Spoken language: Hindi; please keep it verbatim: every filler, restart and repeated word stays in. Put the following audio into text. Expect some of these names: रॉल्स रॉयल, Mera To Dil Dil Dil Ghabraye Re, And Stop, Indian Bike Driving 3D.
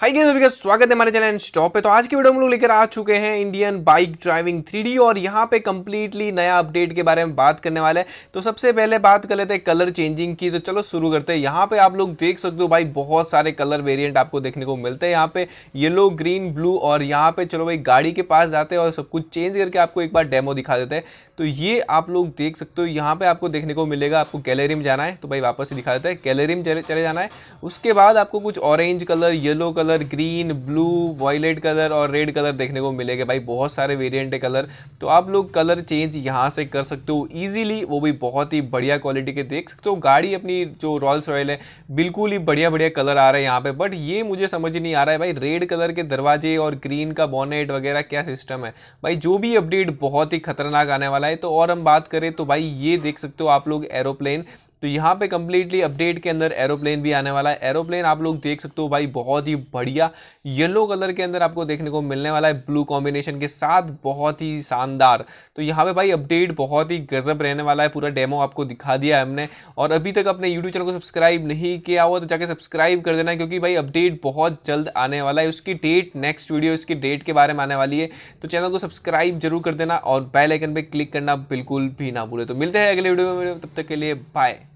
हाय गाइस, सभी का स्वागत है हमारे चैनल एंड स्टॉप पे। तो आज की वीडियो हम लोग लेकर आ चुके हैं Indian bike driving three D और यहाँ पे कम्प्लीटली नया अपडेट के बारे में बात करने वाले हैं। तो सबसे पहले बात कर लेते हैं कलर चेंजिंग की। तो चलो शुरू करते हैं। यहाँ पे आप लोग देख सकते हो भाई बहुत सारे कलर वेरियंट आपको देखने को मिलते हैं। यहाँ पे येलो, ग्रीन, ब्लू और यहाँ पे चलो भाई गाड़ी के पास जाते हैं और सब कुछ चेंज करके आपको एक बार डेमो दिखा देते हैं। तो ये आप लोग देख सकते हो, यहाँ पे आपको देखने को मिलेगा। आपको गैलरी में जाना है तो भाई वापस से दिखा देते हैं, गैलरी में चले जाना है। उसके बाद आपको कुछ orange colour, yellow colour, green, blue, violet colour और रेड कलर देखने को मिलेगा। भाई बहुत सारे वेरिएंट है कलर, तो आप लोग कलर चेंज यहां से कर सकते हो इजीली, वो भी बहुत ही बढ़िया क्वालिटी के। देख सकते हो गाड़ी अपनी जो रॉल्स रॉयल है बिल्कुल ही बढ़िया बढ़िया कलर आ रहा है यहाँ पे। बट ये मुझे समझ नहीं आ रहा है भाई, रेड कलर के दरवाजे और ग्रीन का बॉनेट वगैरह क्या सिस्टम है भाई। जो भी अपडेट बहुत ही खतरनाक आने वाला है। तो और हम बात करें तो भाई ये देख सकते हो आप लोग एरोप्लेन। तो यहाँ पे कम्प्लीटली अपडेट के अंदर एरोप्लेन भी आने वाला है। एरोप्लेन आप लोग देख सकते हो भाई बहुत ही बढ़िया येलो कलर के अंदर आपको देखने को मिलने वाला है, ब्लू कॉम्बिनेशन के साथ, बहुत ही शानदार। तो यहाँ पे भाई अपडेट बहुत ही गजब रहने वाला है। पूरा डेमो आपको दिखा दिया है हमने। और अभी तक अपने यूट्यूब चैनल को सब्सक्राइब नहीं किया हुआ तो जाके सब्सक्राइब कर देना, क्योंकि भाई अपडेट बहुत जल्द आने वाला है। उसकी डेट, नेक्स्ट वीडियो इसकी डेट के बारे में आने वाली है। तो चैनल को सब्सक्राइब जरूर कर देना और बेल आइकन पर क्लिक करना बिल्कुल भी ना भूले। तो मिलते हैं अगले वीडियो में, तब तक के लिए बाय।